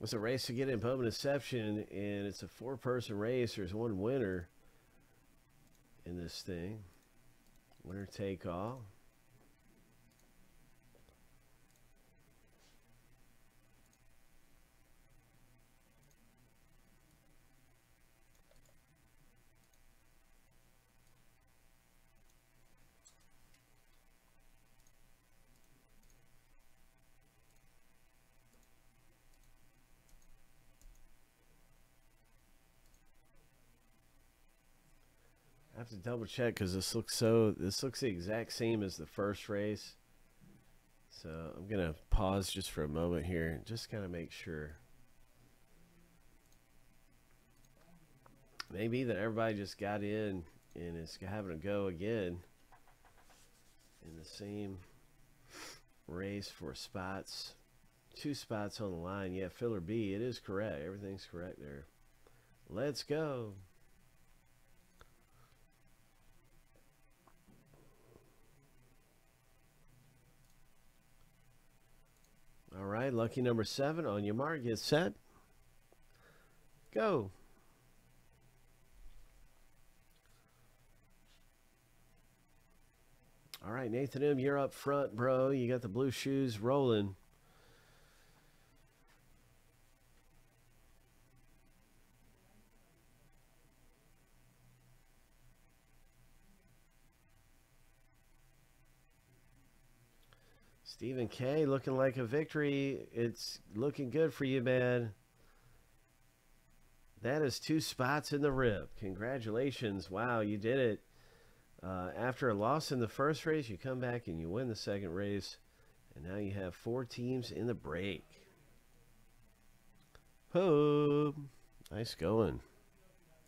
It's a race to get in Bowman Inception, and it's a four-person race. There's one winner in this thing. Winner take all. I have to double check because this looks the exact same as the first race, so I'm gonna pause just for a moment here and just kind of make sure. Maybe that everybody just got in and is having a go again in the same race for spots, 2 spots on the line. Yeah, filler B, it is correct. Everything's correct there. Let's go. All right, lucky number 7 on your mark. Get set. Go. All right, Nathan M, you're up front, bro. You got the blue shoes rolling. Stephen K, looking like a victory. It's looking good for you, man. That is 2 spots in the rip. Congratulations. Wow, you did it. After a loss in the first race, you come back and you win the second race. And now you have 4 teams in the break. Boom. Nice going.